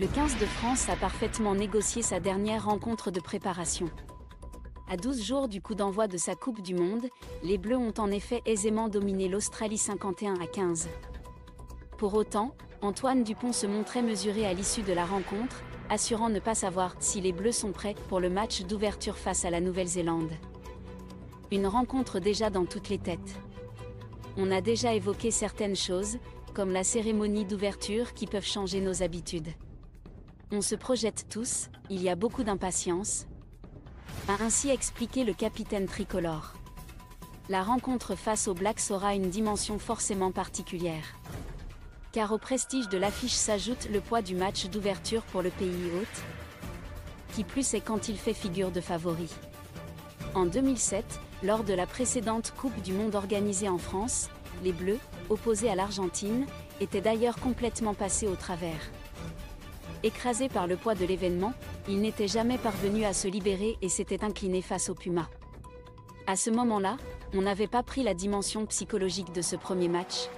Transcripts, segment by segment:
Le XV de France a parfaitement négocié sa dernière rencontre de préparation. À 12 jours du coup d'envoi de sa Coupe du Monde, les Bleus ont en effet aisément dominé l'Australie 51-15. Pour autant, Antoine Dupont se montrait mesuré à l'issue de la rencontre, assurant ne pas savoir si les Bleus sont prêts pour le match d'ouverture face à la Nouvelle-Zélande. Une rencontre déjà dans toutes les têtes. On a déjà évoqué certaines choses, comme la cérémonie d'ouverture qui peuvent changer nos habitudes. On se projette tous, il y a beaucoup d'impatience, a ainsi expliqué le capitaine tricolore. La rencontre face aux Blacks aura une dimension forcément particulière. Car au prestige de l'affiche s'ajoute le poids du match d'ouverture pour le pays hôte, qui plus est quand il fait figure de favori. En 2007, lors de la précédente Coupe du Monde organisée en France, les Bleus, opposés à l'Argentine, étaient d'ailleurs complètement passés au travers. Écrasés par le poids de l'événement, ils n'étaient jamais parvenus à se libérer et s'étaient inclinés face aux Pumas. À ce moment-là, on n'avait pas pris la dimension psychologique de ce premier match.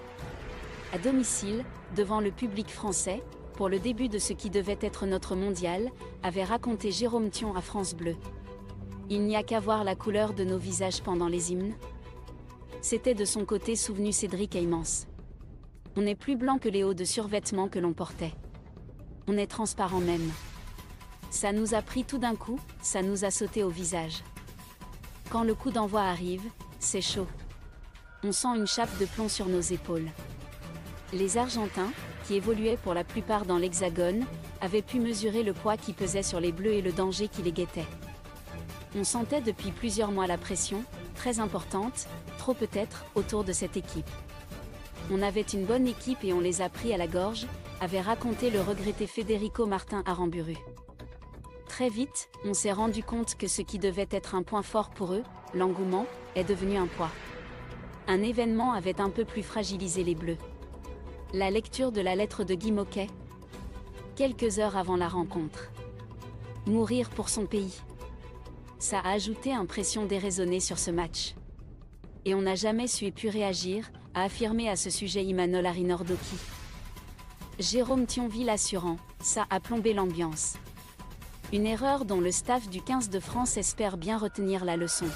À domicile, devant le public français, pour le début de ce qui devait être notre mondial, avait raconté Jérôme Thion à France Bleue. Il n'y a qu'à voir la couleur de nos visages pendant les hymnes. C'était de son côté souvenu Cédric Aymance. On est plus blanc que les hauts de survêtement que l'on portait. On est transparent même. Ça nous a pris tout d'un coup, ça nous a sauté au visage. Quand le coup d'envoi arrive, c'est chaud. On sent une chape de plomb sur nos épaules. Les Argentins, qui évoluaient pour la plupart dans l'Hexagone, avaient pu mesurer le poids qui pesait sur les Bleus et le danger qui les guettait. On sentait depuis plusieurs mois la pression, très importante, trop peut-être, autour de cette équipe. On avait une bonne équipe et on les a pris à la gorge, avait raconté le regretté Federico Martin Aramburu. Très vite, on s'est rendu compte que ce qui devait être un point fort pour eux, l'engouement, est devenu un poids. Un événement avait un peu plus fragilisé les Bleus. La lecture de la lettre de Guy Moquet, quelques heures avant la rencontre. Mourir pour son pays. Ça a ajouté une pression déraisonnée sur ce match. Et on n'a jamais su et pu réagir, a affirmé à ce sujet Imanol Arinordoki. Jérôme Thionville assurant, ça a plombé l'ambiance. Une erreur dont le staff du XV de France espère bien retenir la leçon.